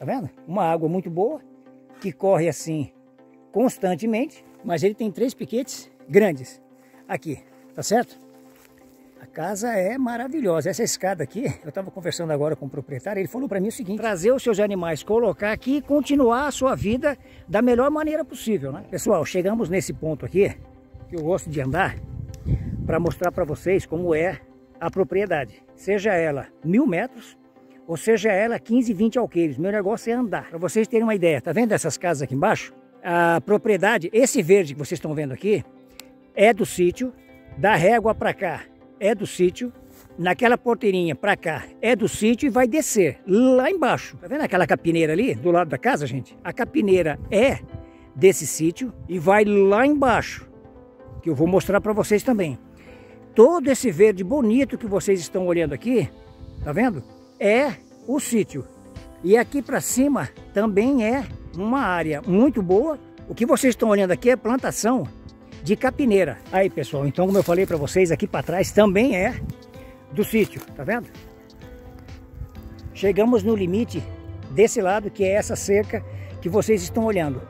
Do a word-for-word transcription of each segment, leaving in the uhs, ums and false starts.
Tá vendo? Uma água muito boa, que corre assim constantemente, mas ele tem três piquetes grandes aqui, tá certo? A casa é maravilhosa. Essa escada aqui, eu estava conversando agora com o proprietário, ele falou para mim o seguinte: trazer os seus animais, colocar aqui e continuar a sua vida da melhor maneira possível, né? Pessoal, chegamos nesse ponto aqui, que eu gosto de andar, para mostrar para vocês como é a propriedade. Seja ela mil metros, ou seja ela quinze, vinte alqueires. Meu negócio é andar. Para vocês terem uma ideia, tá vendo essas casas aqui embaixo? A propriedade, esse verde que vocês estão vendo aqui, é do sítio, da régua para cá é do sítio, naquela porteirinha para cá é do sítio e vai descer lá embaixo. Tá vendo aquela capineira ali do lado da casa, gente? A capineira é desse sítio e vai lá embaixo, que eu vou mostrar para vocês também. Todo esse verde bonito que vocês estão olhando aqui, tá vendo? É o sítio. E aqui para cima também é uma área muito boa. O que vocês estão olhando aqui é plantação de capineira. Aí, pessoal, então, como eu falei para vocês, aqui para trás também é do sítio, tá vendo? Chegamos no limite desse lado, que é essa cerca que vocês estão olhando.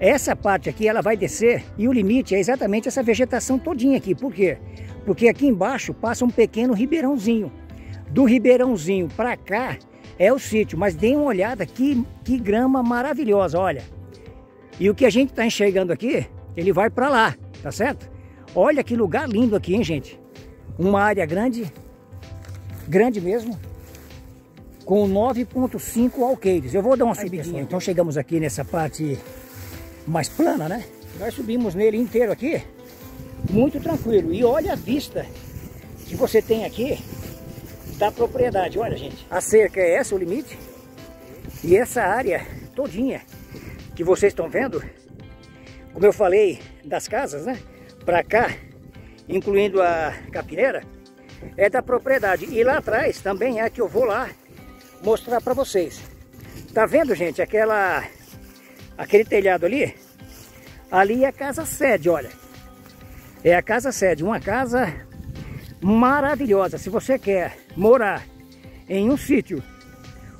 Essa parte aqui, ela vai descer, e o limite é exatamente essa vegetação todinha aqui. Por quê? Porque aqui embaixo passa um pequeno ribeirãozinho. Do ribeirãozinho para cá é o sítio, mas deem uma olhada que, que grama maravilhosa, olha. E o que a gente está enxergando aqui, ele vai para lá, tá certo? Olha que lugar lindo aqui, hein, gente? Uma área grande, grande mesmo, com nove vírgula cinco alqueires. Eu vou dar uma Aí, subidinha. Pessoal, então chegamos aqui nessa parte mais plana, né? Nós subimos nele inteiro aqui, muito tranquilo. E olha a vista que você tem aqui da propriedade, olha, gente. A cerca é essa, o limite. E essa área todinha que vocês estão vendo, como eu falei, das casas, né? Pra cá, incluindo a capineira, é da propriedade. E lá atrás também é que eu vou lá mostrar pra vocês. Tá vendo, gente? Aquela... Aquele telhado ali, ali é a casa sede, olha. É a casa sede, uma casa maravilhosa. Se você quer morar em um sítio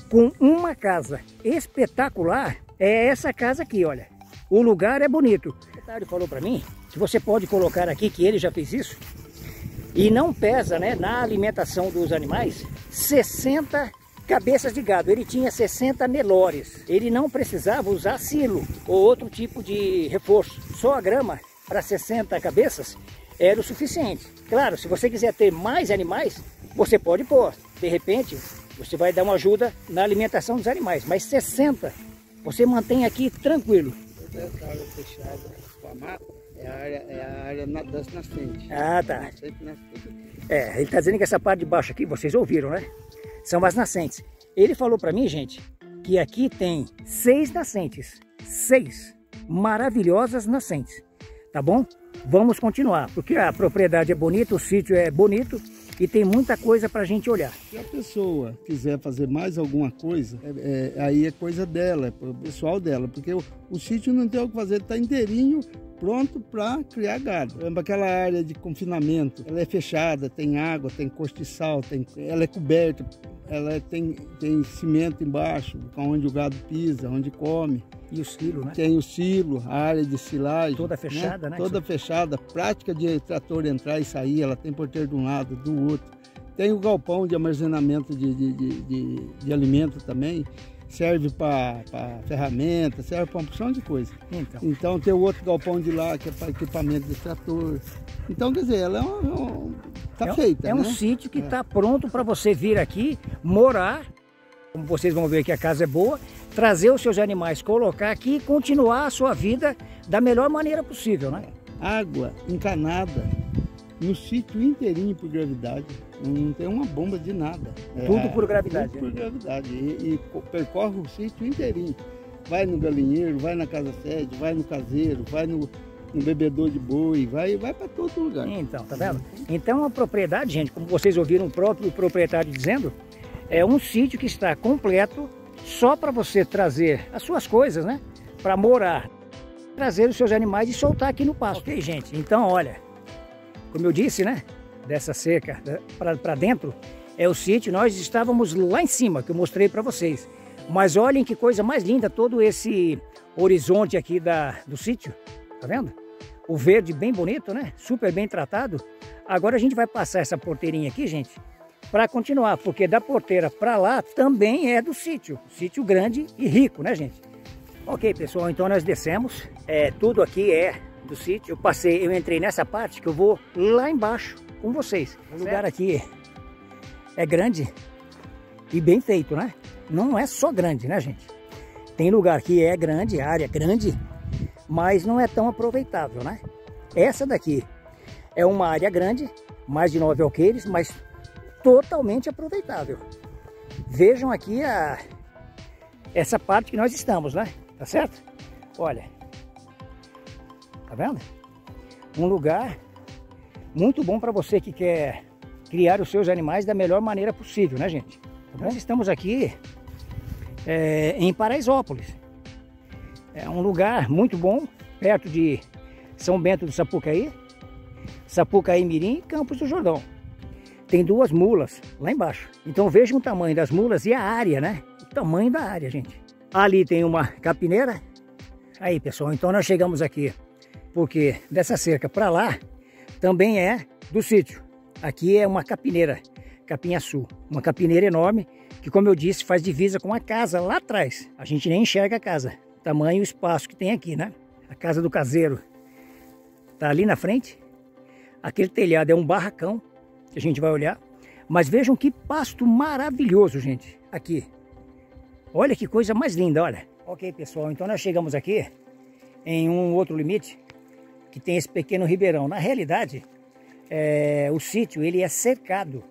com uma casa espetacular, é essa casa aqui, olha. O lugar é bonito. O proprietário falou para mim que você pode colocar aqui, que ele já fez isso, e não pesa, né, na alimentação dos animais, sessenta cabeças de gado. Ele tinha sessenta nelores. Ele não precisava usar silo ou outro tipo de reforço. Só a grama para sessenta cabeças era o suficiente. Claro, se você quiser ter mais animais, você pode pôr. De repente, você vai dar uma ajuda na alimentação dos animais. Mas sessenta, você mantém aqui tranquilo. Toda essa área fechada com a mata é a área, é a área das nascentes. Ah, tá. É, ele está dizendo que essa parte de baixo aqui, vocês ouviram, né? São as nascentes. Ele falou para mim, gente, que aqui tem seis nascentes. Seis maravilhosas nascentes. Tá bom? Vamos continuar, porque a propriedade é bonita, o sítio é bonito e tem muita coisa para a gente olhar. Se a pessoa quiser fazer mais alguma coisa, é, é, aí é coisa dela, é pro pessoal dela, porque o, o sítio não tem o que fazer, está inteirinho pronto para criar gado. Aquela área de confinamento, ela é fechada, tem água, tem cortiçal, tem, ela é coberta, ela tem, tem cimento embaixo, onde o gado pisa, onde come. E o silo, né? Tem o silo, a área de silagem. Toda fechada, né? né? Toda fechada, prática de trator entrar e sair, ela tem porteiro de um lado, do outro. Tem o galpão de armazenamento de, de, de, de, de alimento também. Serve para ferramenta, serve para uma porção de coisa. Então. então tem o outro galpão de lá, que é para equipamento de trator. Então, quer dizer, ela é um, tá é, feita, É né? um sítio que está é. pronto para você vir aqui, morar. Como vocês vão ver que a casa é boa, trazer os seus animais, colocar aqui e continuar a sua vida da melhor maneira possível, né? Água encanada no sítio inteirinho por gravidade, não tem uma bomba de nada. Tudo por gravidade. Tudo por gravidade e, e percorre o sítio inteirinho. Vai no galinheiro, vai na casa sede, vai no caseiro, vai no, no bebedor de boi, vai, vai para todo lugar. Então, tá vendo? Então a propriedade, gente, como vocês ouviram o próprio proprietário dizendo, é um sítio que está completo só para você trazer as suas coisas, né? Para morar, trazer os seus animais e soltar aqui no pasto. Ok, gente? Então, olha, como eu disse, né? Dessa cerca para dentro é o sítio. Nós estávamos lá em cima, que eu mostrei para vocês. Mas olhem que coisa mais linda todo esse horizonte aqui da, do sítio, tá vendo? O verde bem bonito, né? Super bem tratado. Agora a gente vai passar essa porteirinha aqui, gente, para continuar, porque da porteira para lá também é do sítio. Sítio grande e rico, né, gente? Ok, pessoal, então nós descemos. É, tudo aqui é do sítio. Eu passei, eu entrei nessa parte que eu vou lá embaixo com vocês. O lugar aqui é grande e bem feito, né? Não é só grande, né, gente? Tem lugar que é grande, área grande, mas não é tão aproveitável, né? Essa daqui é uma área grande, mais de nove alqueires, mas totalmente aproveitável. Vejam aqui a, essa parte que nós estamos, né? Tá certo? Olha, tá vendo? Um lugar muito bom para você que quer criar os seus animais da melhor maneira possível, né, gente? Tá, nós estamos aqui é, em Paraisópolis. É um lugar muito bom, perto de São Bento do Sapucaí, Sapucaí Mirim e Campos do Jordão. Tem duas mulas lá embaixo. Então vejam o tamanho das mulas e a área, né? O tamanho da área, gente. Ali tem uma capineira. Aí, pessoal, então nós chegamos aqui, porque dessa cerca para lá também é do sítio. Aqui é uma capineira, capinhaçu. Uma capineira enorme, que como eu disse, faz divisa com a casa lá atrás. A gente nem enxerga a casa. Tamanho e espaço que tem aqui, né? A casa do caseiro tá ali na frente. Aquele telhado é um barracão que a gente vai olhar. Mas vejam que pasto maravilhoso, gente. Aqui. Olha que coisa mais linda, olha. Ok, pessoal. Então nós chegamos aqui em um outro limite que tem esse pequeno ribeirão. Na realidade, é, o sítio ele é cercado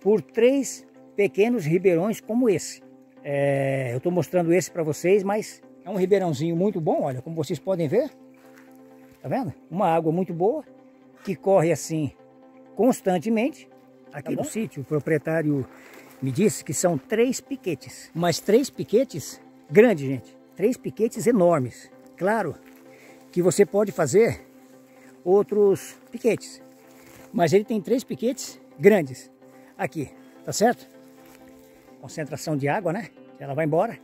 por três pequenos ribeirões como esse. É, eu estou mostrando esse para vocês, mas é um ribeirãozinho muito bom, olha, como vocês podem ver. Tá vendo? Uma água muito boa, que corre assim constantemente. Aqui no sítio, o proprietário me disse que são três piquetes. Mas três piquetes grandes, gente. Três piquetes enormes. Claro que você pode fazer outros piquetes. Mas ele tem três piquetes grandes. Aqui, tá certo? Concentração de água, né? Ela vai embora.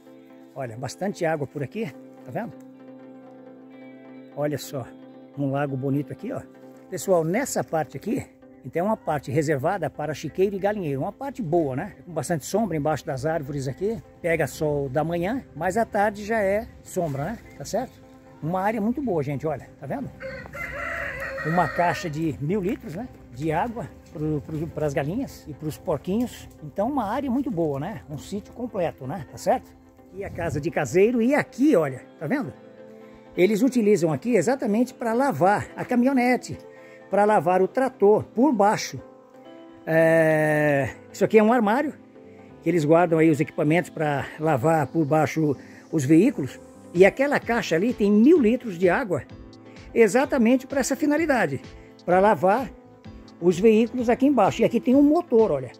Olha, bastante água por aqui, tá vendo? Olha só, um lago bonito aqui, ó. Pessoal, nessa parte aqui, então é uma parte reservada para chiqueiro e galinheiro. Uma parte boa, né? Com bastante sombra embaixo das árvores aqui. Pega sol da manhã, mas à tarde já é sombra, né? Tá certo? Uma área muito boa, gente, olha, tá vendo? Uma caixa de mil litros, né? De água para as galinhas e para os porquinhos. Então uma área muito boa, né? Um sítio completo, né? Tá certo? E a casa de caseiro, e aqui, olha, tá vendo? Eles utilizam aqui exatamente para lavar a caminhonete, para lavar o trator por baixo. É... Isso aqui é um armário, que eles guardam aí os equipamentos para lavar por baixo os veículos. E aquela caixa ali tem mil litros de água, exatamente para essa finalidade, para lavar os veículos aqui embaixo. E aqui tem um motor, olha,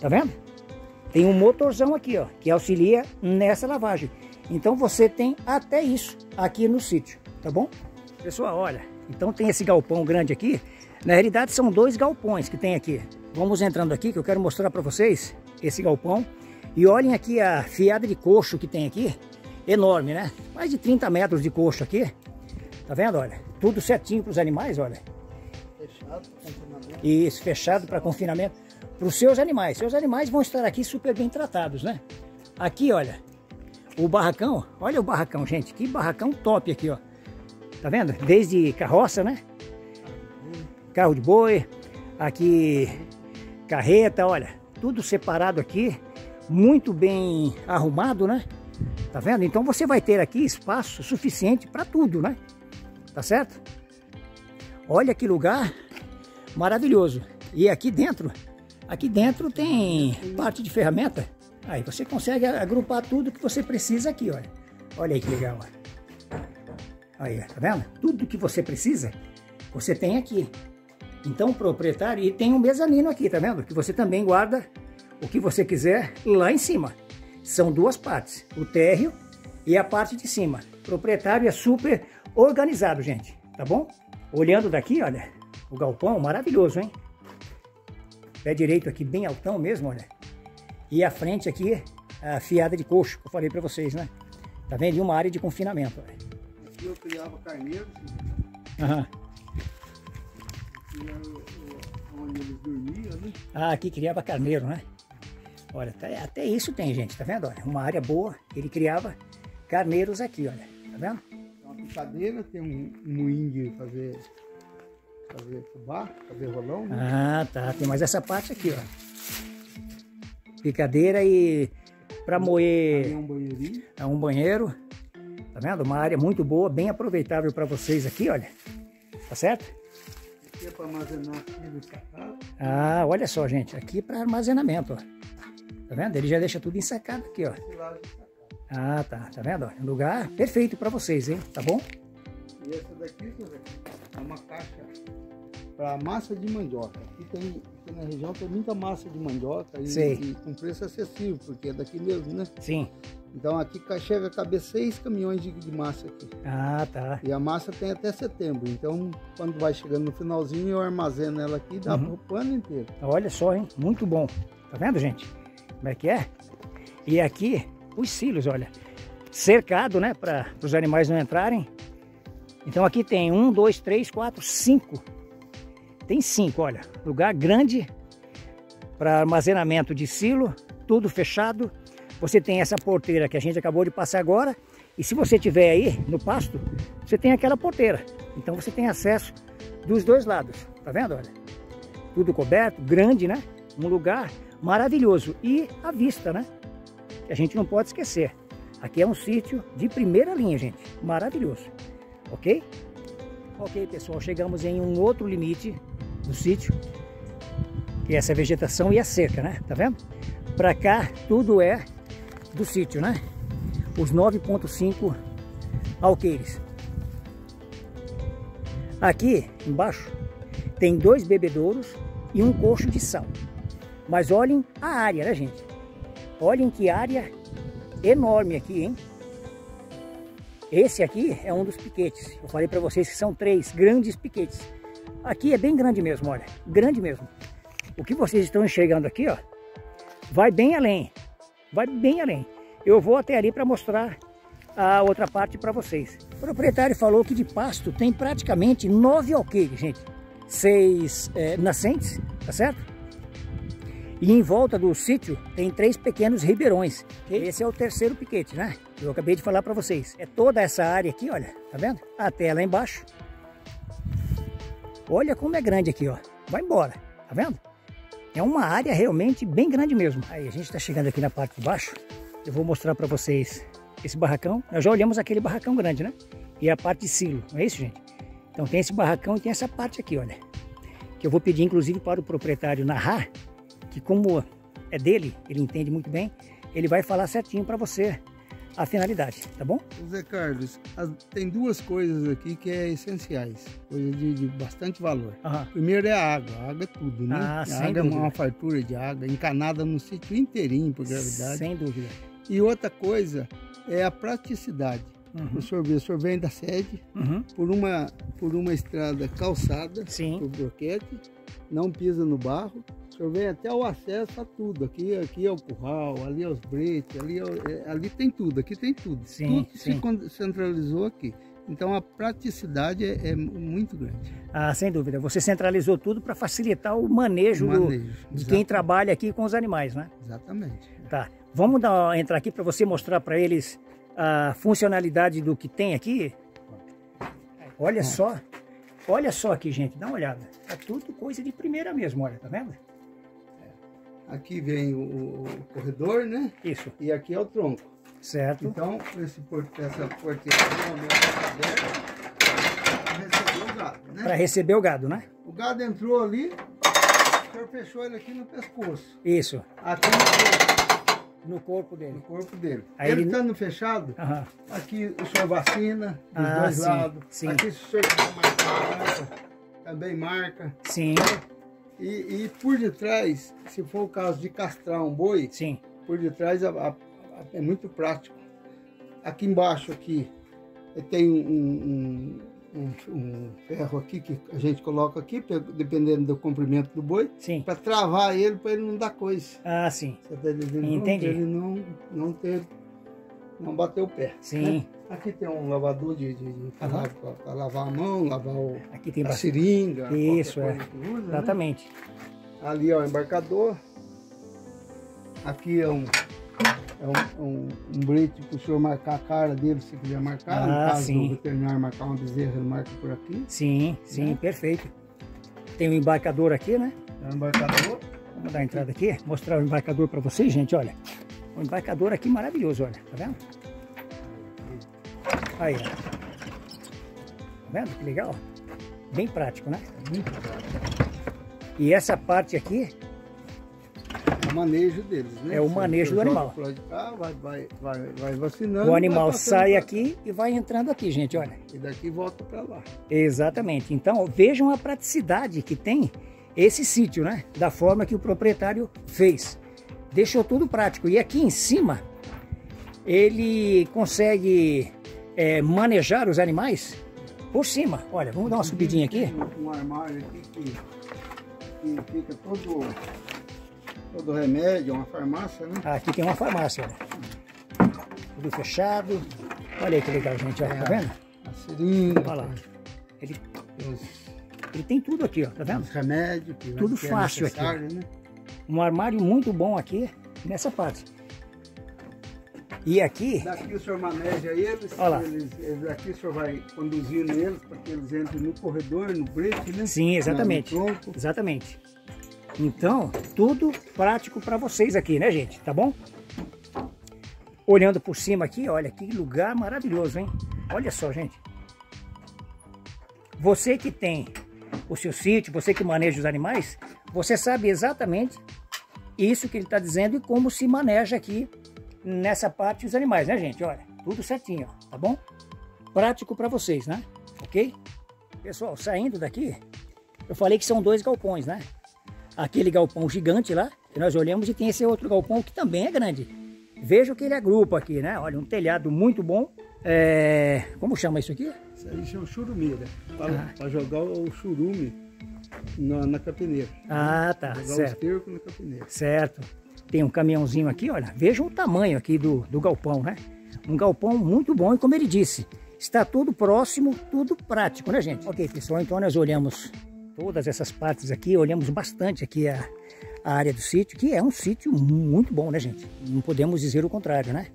tá vendo? Tem um motorzão aqui, ó, que auxilia nessa lavagem. Então você tem até isso aqui no sítio, tá bom? Pessoal, olha, então tem esse galpão grande aqui. Na realidade são dois galpões que tem aqui. Vamos entrando aqui que eu quero mostrar para vocês esse galpão. E olhem aqui a fiada de coxo que tem aqui. Enorme, né? Mais de trinta metros de coxo aqui. Tá vendo, olha? Tudo certinho para os animais, olha. Fechado para confinamento. Isso, fechado para confinamento. Para os seus animais. Seus animais vão estar aqui super bem tratados, né? Aqui, olha, o barracão. Olha o barracão, gente. Que barracão top aqui, ó. Tá vendo? Desde carroça, né? Carro de boi. Aqui, carreta, olha. Tudo separado aqui. Muito bem arrumado, né? Tá vendo? Então você vai ter aqui espaço suficiente para tudo, né? Tá certo? Olha que lugar maravilhoso. E aqui dentro... Aqui dentro tem parte de ferramenta. Aí você consegue agrupar tudo que você precisa aqui, olha. Olha aí que legal, olha. Aí, tá vendo? Tudo que você precisa, você tem aqui. Então o proprietário... E tem um mezanino aqui, tá vendo? Que você também guarda o que você quiser lá em cima. São duas partes. O térreo e a parte de cima. O proprietário é super organizado, gente. Tá bom? Olhando daqui, olha. O galpão maravilhoso, hein? Pé direito aqui bem altão mesmo, olha. E a frente aqui, a fiada de coxo, que eu falei para vocês, né? Tá vendo? E uma área de confinamento. Ó. Aqui eu criava carneiro. Aham. Onde eles dormiam, né? Ah, aqui criava carneiro, né? Olha, tá, até isso tem, gente, tá vendo? Olha, uma área boa, ele criava carneiros aqui, olha, tá vendo? Tem uma picadeira, tem um moinho de fazer, fazer fubá, fazer rolão, né? Ah, tá, tem mais essa parte aqui, ó. Picadeira e pra moer... É um banheirinho. É um banheiro, tá vendo? Uma área muito boa, bem aproveitável pra vocês aqui, olha, tá certo? Aqui é para armazenar tudo ensacado. Ah, olha só, gente, aqui é para armazenamento, ó. Tá vendo? Ele já deixa tudo ensacado aqui, ó. Ah, tá, tá vendo? Um lugar perfeito para vocês, hein? Tá bom? E essa daqui, é uma caixa para massa de mandioca. Aqui, tem, aqui na região tem muita massa de mandioca e, e com preço acessível, porque é daqui mesmo, né? Sim. Então aqui chega a caber seis caminhões de, de massa aqui. Ah, tá. E a massa tem até setembro, então quando vai chegando no finalzinho eu armazeno ela aqui e dá uhum. pro ano inteiro. Olha só, hein? Muito bom. Tá vendo, gente? Como é que é? E aqui os silos, olha, cercado, né, para os animais não entrarem. Então aqui tem um, dois, três, quatro, cinco. Tem cinco, olha, lugar grande para armazenamento de silo, tudo fechado. Você tem essa porteira que a gente acabou de passar agora, e se você tiver aí no pasto, você tem aquela porteira. Então você tem acesso dos dois lados, tá vendo? Olha, tudo coberto, grande, né? Um lugar maravilhoso. E a vista, né? Que a gente não pode esquecer. Aqui é um sítio de primeira linha, gente. Maravilhoso, ok? Ok, pessoal, chegamos em um outro limite do sítio, que é essa vegetação e a cerca, né? Tá vendo? Pra cá tudo é do sítio, né? Os nove ponto cinco alqueires. Aqui embaixo tem dois bebedouros e um coxo de sal. Mas olhem a área, né, gente? Olhem que área enorme aqui, hein? Esse aqui é um dos piquetes. Eu falei para vocês que são três grandes piquetes. Aqui é bem grande mesmo, olha. Grande mesmo. O que vocês estão enxergando aqui, ó, vai bem além. Vai bem além. Eu vou até ali para mostrar a outra parte para vocês. O proprietário falou que de pasto tem praticamente nove alqueires, gente. Seis é, nascentes, tá certo? E em volta do sítio tem três pequenos ribeirões. Esse é o terceiro piquete, né? Eu acabei de falar para vocês. É toda essa área aqui, olha, tá vendo? Até lá embaixo. Olha como é grande aqui, ó. Vai embora, tá vendo? É uma área realmente bem grande mesmo. Aí a gente está chegando aqui na parte de baixo. Eu vou mostrar para vocês esse barracão. Nós já olhamos aquele barracão grande, né? E a parte de silo, não é isso, gente? Então tem esse barracão e tem essa parte aqui, olha. Que eu vou pedir, inclusive, para o proprietário narrar, que como é dele, ele entende muito bem, ele vai falar certinho para você a finalidade, tá bom? Zé Carlos, tem duas coisas aqui que é essenciais, coisas de, de bastante valor. Uhum. Primeiro é a água, a água é tudo, né? Ah, a água é uma fartura de água, encanada no sítio inteirinho por gravidade. Sem dúvida. E outra coisa é a praticidade. Uhum. O sorvete, o sorvete vem da sede, uhum. por, uma, por uma estrada calçada, sim, por broquete, não pisa no barro. O senhor vem até o acesso a tudo. Aqui, aqui é o curral, ali é os bretes, ali, é, é, ali tem tudo, aqui tem tudo. Sim, tudo sim. Se centralizou aqui. Então a praticidade é, é muito grande. Ah, sem dúvida. Você centralizou tudo para facilitar o manejo, o manejo do, de quem trabalha aqui com os animais, né? Exatamente. Tá. Vamos dar, entrar aqui para você mostrar para eles a funcionalidade do que tem aqui. Olha só. Olha só aqui, gente. Dá uma olhada. É tudo coisa de primeira mesmo, olha. Tá vendo? Aqui vem o, o corredor, né? Isso. E aqui é o tronco. Certo. Então, esse, essa porteira para receber o gado, né? Para receber o gado, né? O gado entrou ali, o senhor fechou ele aqui no pescoço. Isso. Aqui no corpo. No corpo dele. No corpo dele. Aí ele estando ele... fechado, uhum. aqui o senhor vacina dos ah, dois sim, lados. Sim. Aqui se o senhor marca, também marca. Sim. E, e por detrás, se for o caso de castrar um boi, sim, por detrás a, a, a, é muito prático. Aqui embaixo aqui tem um, um, um, um ferro aqui que a gente coloca aqui, dependendo do comprimento do boi, para travar ele, para ele não dar coisa. Ah, sim. Você tá dizendo, entendi. Ele não, não ter... não bater o pé. Sim. Né? Aqui tem um lavador de, de, de para uhum. lavar a mão, lavar o, aqui tem a bastante. Seringa. Isso, é. Usa, exatamente. Né? Ali é o embarcador. Aqui é um, é um, um, um brete para o senhor marcar a cara dele, se quiser marcar. Ah, no caso sim. do veterinário marcar uma bezerra, ele marca por aqui. Sim, sim, né? Perfeito. Tem um embarcador aqui, né? É um embarcador. Vamos dar a entrada aqui, mostrar o embarcador para vocês, gente, olha. Um embarcador aqui maravilhoso, olha, tá vendo? Aí, ó. Tá vendo? Que legal. Bem prático, né? Muito prático. E essa parte aqui... é o manejo deles, né? É o manejo do animal. Vai, vai, vai, vai vacinando. O animal sai aqui e vai entrando aqui, gente, olha. E daqui volta pra lá. Exatamente. Então, vejam a praticidade que tem esse sítio, né? Da forma que o proprietário fez. Deixou tudo prático. E aqui em cima, ele consegue é, manejar os animais por cima. Olha, vamos dar uma subidinha aqui. Um armário aqui que, que fica todo, todo remédio, uma farmácia, né? Aqui tem uma farmácia, olha. Tudo fechado. Olha aí que legal, gente. Olha, é, tá vendo? A seringa. Olha lá. Ele, ele tem tudo aqui, ó. Tá vendo? Os remédios. Que tudo que fácil é aqui. Né? Um armário muito bom aqui, nessa parte. E aqui... daqui o senhor maneja eles, olha lá. Eles, eles aqui o senhor vai conduzindo eles para que eles entrem no corredor, no brete, né? Sim, exatamente. No tronco. Exatamente. Então, tudo prático para vocês aqui, né, gente? Tá bom? Olhando por cima aqui, olha, que lugar maravilhoso, hein? Olha só, gente. Você que tem o seu sítio, você que maneja os animais, você sabe exatamente isso que ele está dizendo e como se maneja aqui nessa parte os animais, né, gente? Olha, tudo certinho, ó, tá bom? Prático para vocês, né? Ok? Pessoal, saindo daqui, eu falei que são dois galpões, né? Aquele galpão gigante lá, que nós olhamos, e tem esse outro galpão que também é grande. Veja que ele agrupa aqui, né? Olha, um telhado muito bom. É... como chama isso aqui? Isso é um churumeira, para ah. jogar o churume na, na capineira. Ah, tá, jogar certo. Jogar o esterco na capineira. Certo. Tem um caminhãozinho aqui, olha, vejam o tamanho aqui do, do galpão, né? Um galpão muito bom e, como ele disse, está tudo próximo, tudo prático, né, gente? Ok, pessoal, então nós olhamos todas essas partes aqui, olhamos bastante aqui a, a área do sítio, que é um sítio muito bom, né, gente? Não podemos dizer o contrário, né?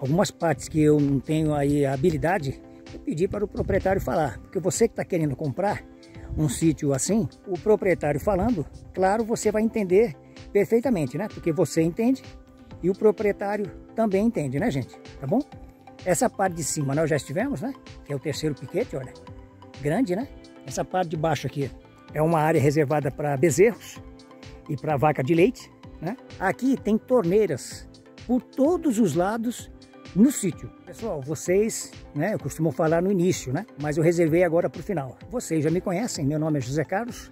Algumas partes que eu não tenho aí a habilidade, eu pedi para o proprietário falar. Porque você que está querendo comprar um sítio assim, o proprietário falando, claro, você vai entender perfeitamente, né? Porque você entende e o proprietário também entende, né, gente? Tá bom? Essa parte de cima nós já estivemos, né? Que é o terceiro piquete, olha. Grande, né? Essa parte de baixo aqui é uma área reservada para bezerros e para vaca de leite, né? Aqui tem torneiras por todos os lados no sítio. Pessoal, vocês, né, eu costumo falar no início, né, mas eu reservei agora para o final. Vocês já me conhecem, meu nome é José Carlos,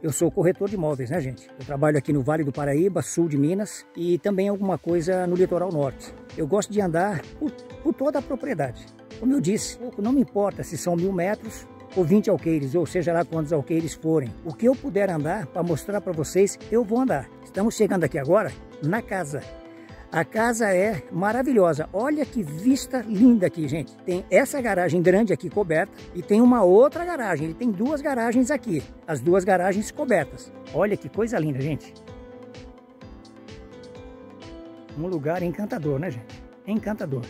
eu sou corretor de imóveis, né, gente? Eu trabalho aqui no Vale do Paraíba, sul de Minas, e também alguma coisa no litoral norte. Eu gosto de andar por, por toda a propriedade. Como eu disse, não me importa se são mil metros ou vinte alqueires, ou seja lá quantos alqueires forem. O que eu puder andar para mostrar para vocês, eu vou andar. Estamos chegando aqui agora na casa. A casa é maravilhosa, olha que vista linda aqui, gente. Tem essa garagem grande aqui coberta e tem uma outra garagem, ele tem duas garagens aqui, as duas garagens cobertas. Olha que coisa linda, gente. Um lugar encantador, né, gente? Encantador,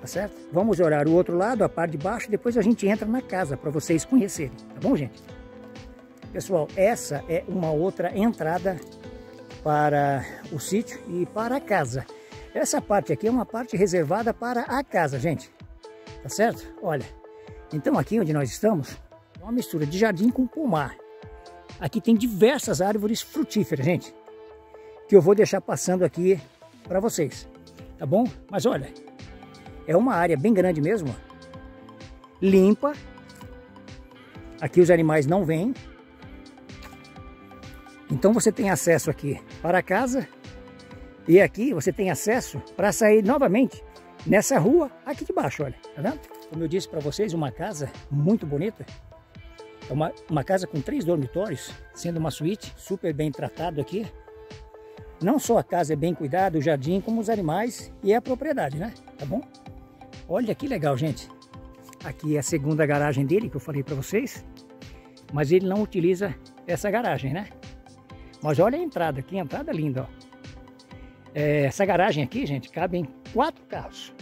tá certo? Vamos olhar o outro lado, a parte de baixo, depois a gente entra na casa para vocês conhecerem, tá bom, gente? Pessoal, essa é uma outra entrada para o sítio e para a casa. Essa parte aqui é uma parte reservada para a casa, gente. Tá certo? Olha, então aqui onde nós estamos, é uma mistura de jardim com pomar. Aqui tem diversas árvores frutíferas, gente, que eu vou deixar passando aqui para vocês, tá bom? Mas olha, é uma área bem grande mesmo, limpa. Aqui os animais não vêm. Então você tem acesso aqui para a casa e aqui você tem acesso para sair novamente nessa rua aqui de baixo, olha, tá vendo? Como eu disse para vocês, uma casa muito bonita. É uma, uma casa com três dormitórios, sendo uma suíte, super bem tratado aqui. Não só a casa é bem cuidada, o jardim, como os animais e a propriedade, né? Tá bom? Olha que legal, gente. Aqui é a segunda garagem dele, que eu falei para vocês. Mas ele não utiliza essa garagem, né? Mas olha a entrada aqui, a entrada linda, ó. É, essa garagem aqui, gente, cabe em quatro carros.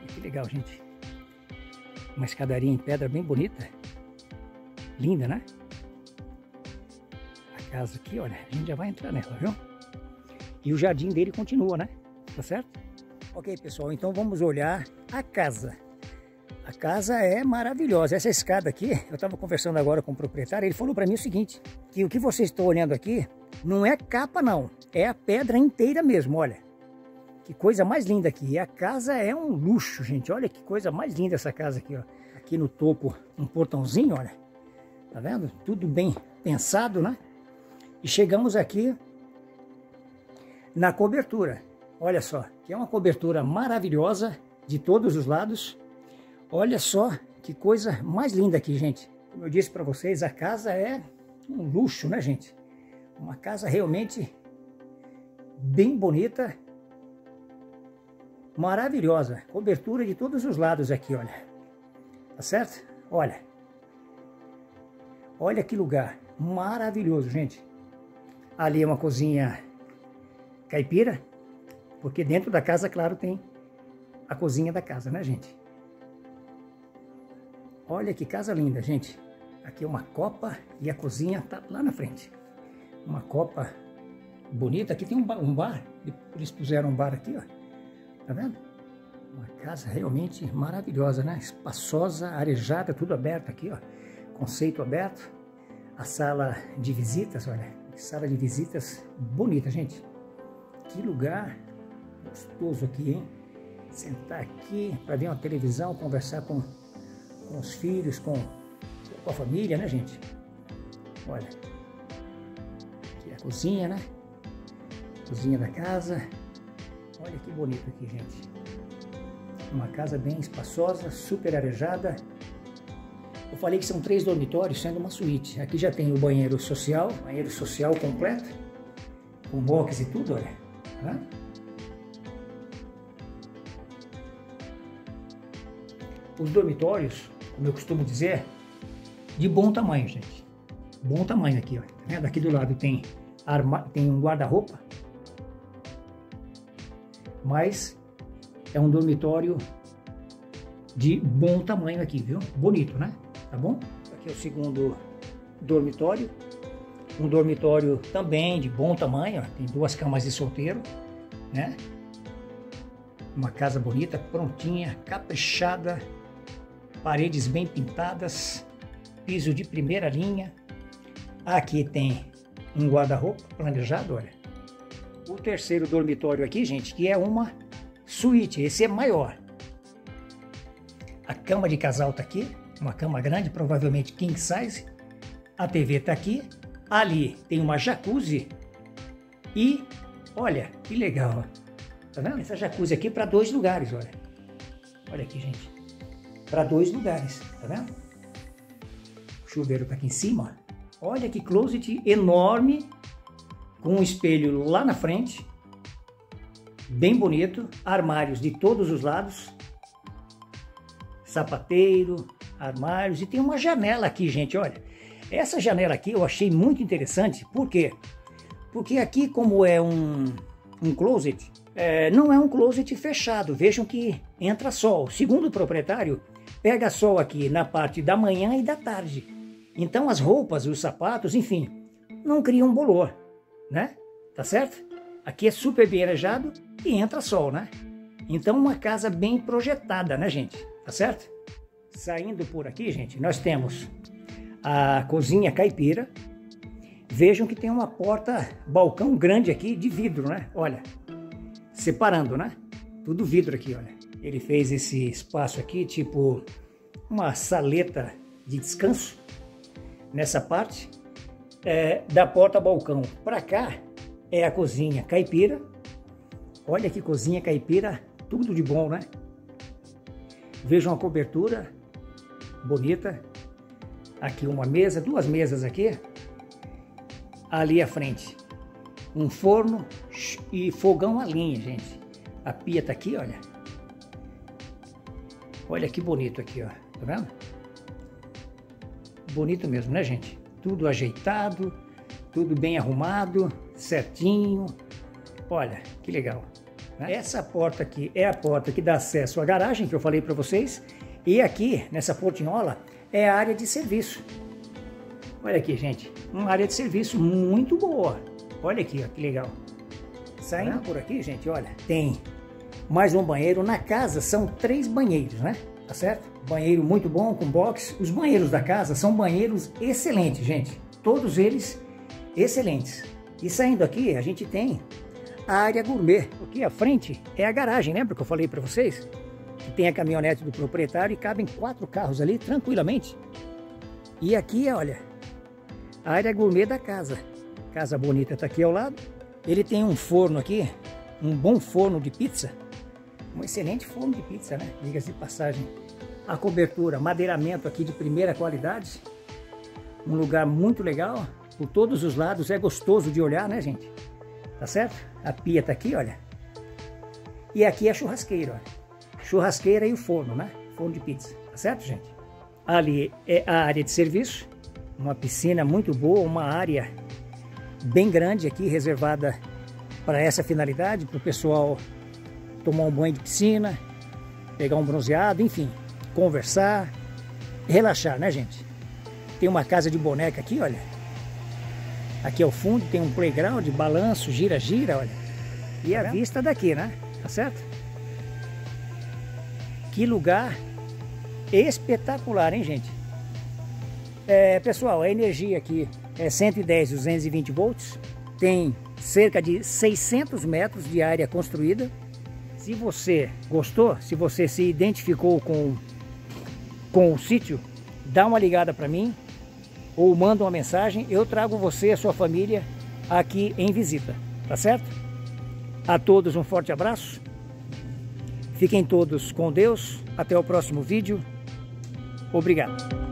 Olha que legal, gente. Uma escadaria em pedra bem bonita. Linda, né? Casa aqui, olha, a gente já vai entrar nela, viu? E o jardim dele continua, né? Tá certo? Ok, pessoal, então vamos olhar a casa. A casa é maravilhosa. Essa escada aqui, eu estava conversando agora com o proprietário, ele falou para mim o seguinte, que o que vocês estão olhando aqui não é capa não, é a pedra inteira mesmo, olha. Que coisa mais linda aqui. E a casa é um luxo, gente. Olha que coisa mais linda essa casa aqui, ó. Aqui no topo, um portãozinho, olha. Tá vendo? Tudo bem pensado, né? E chegamos aqui na cobertura, olha só, que é uma cobertura maravilhosa de todos os lados. Olha só que coisa mais linda aqui, gente. Como eu disse para vocês, a casa é um luxo, né, gente? Uma casa realmente bem bonita, maravilhosa. Cobertura de todos os lados aqui, olha. Tá certo? Olha. Olha que lugar maravilhoso, gente. Ali é uma cozinha caipira, porque dentro da casa, claro, tem a cozinha da casa, né, gente? Olha que casa linda, gente. Aqui é uma copa e a cozinha tá lá na frente. Uma copa bonita. Aqui tem um bar, um bar. Eles puseram um bar aqui, ó. Tá vendo? Uma casa realmente maravilhosa, né? Espaçosa, arejada, tudo aberto aqui, ó. Conceito aberto. A sala de visitas, olha. Sala de visitas bonita, gente. Que lugar gostoso aqui, hein? Sentar aqui para ver uma televisão, conversar com, com os filhos, com, com a família, né, gente? Olha, aqui é a cozinha, né? Cozinha da casa. Olha que bonito aqui, gente. Uma casa bem espaçosa, super arejada. Eu falei que são três dormitórios, sendo uma suíte. Aqui já tem o banheiro social, banheiro social completo, com box e tudo, olha. Tá? Os dormitórios, como eu costumo dizer, de bom tamanho, gente. Bom tamanho aqui, olha. Daqui do lado tem, arma... tem um guarda-roupa, mas é um dormitório de bom tamanho aqui, viu? Bonito, né? Tá bom? Aqui é o segundo dormitório. Um dormitório também de bom tamanho. Ó. Tem duas camas de solteiro, né? Uma casa bonita, prontinha, caprichada. Paredes bem pintadas. Piso de primeira linha. Aqui tem um guarda-roupa planejado, olha. O terceiro dormitório aqui, gente, que é uma suíte. Esse é maior. A cama de casal tá aqui. Uma cama grande, provavelmente king size. A T V tá aqui. Ali tem uma jacuzzi. E olha que legal, ó. Tá vendo? Essa jacuzzi aqui é para dois lugares, olha. Olha aqui, gente. Para dois lugares, tá vendo? O chuveiro tá aqui em cima, ó. Olha que closet enorme, com um espelho lá na frente. Bem bonito. Armários de todos os lados. Sapateiro, armários, e tem uma janela aqui, gente, olha. Essa janela aqui eu achei muito interessante, por quê? Porque aqui, como é um, um closet, é, não é um closet fechado, vejam que entra sol. Segundo o proprietário, pega sol aqui na parte da manhã e da tarde. Então as roupas, os sapatos, enfim, não criam bolor, né? Tá certo? Aqui é super bem arejado e entra sol, né? Então uma casa bem projetada, né, gente? Tá certo? Saindo por aqui, gente, nós temos a cozinha caipira. Vejam que tem uma porta, balcão grande aqui de vidro, né? Olha, separando, né? Tudo vidro aqui, olha. Ele fez esse espaço aqui, tipo uma saleta de descanso, nessa parte, é, da porta balcão. Pra cá é a cozinha caipira. Olha que cozinha caipira tudo de bom, né? Vejam a cobertura bonita. Aqui uma mesa, duas mesas aqui. Ali à frente, um forno e fogão a lenha, gente. A pia tá aqui, olha. Olha que bonito aqui, ó. Tá vendo? Bonito mesmo, né, gente? Tudo ajeitado, tudo bem arrumado, certinho. Olha, que legal. Né? Essa porta aqui é a porta que dá acesso à garagem, que eu falei para vocês. E aqui, nessa portinhola, é a área de serviço. Olha aqui, gente. Uma área de serviço muito boa. Olha aqui, ó, que legal. Saindo ah, por aqui, gente, olha, tem mais um banheiro. Na casa são três banheiros, né? Tá certo? Banheiro muito bom, com box. Os banheiros da casa são banheiros excelentes, gente. Todos eles excelentes. E saindo aqui, a gente tem a área gourmet. Aqui à frente é a garagem, lembra que eu falei para vocês? Que tem a caminhonete do proprietário e cabem quatro carros ali, tranquilamente. E aqui, olha, a área gourmet da casa. Casa bonita tá aqui ao lado. Ele tem um forno aqui, um bom forno de pizza. Um excelente forno de pizza, né? Diga-se de passagem. A cobertura, madeiramento aqui de primeira qualidade. Um lugar muito legal. Por todos os lados é gostoso de olhar, né, gente? Tá certo? A pia tá aqui, olha. E aqui é a churrasqueira, olha. Churrasqueira e o forno, né? Forno de pizza. Tá certo, gente? Ali é a área de serviço. Uma piscina muito boa, uma área bem grande aqui, reservada para essa finalidade, para o pessoal tomar um banho de piscina, pegar um bronzeado, enfim, conversar, relaxar, né, gente? Tem uma casa de boneca aqui, olha. Aqui ao fundo tem um playground, balanço, gira, gira, olha. E a vista daqui, né? Tá certo? Que lugar espetacular, hein, gente? É, pessoal, a energia aqui é cento e dez, duzentos e vinte volts. Tem cerca de seiscentos metros de área construída. Se você gostou, se você se identificou com, com o sítio, dá uma ligada para mim ou manda uma mensagem. Eu trago você e a sua família aqui em visita, tá certo? A todos um forte abraço. Fiquem todos com Deus. Até o próximo vídeo. Obrigado.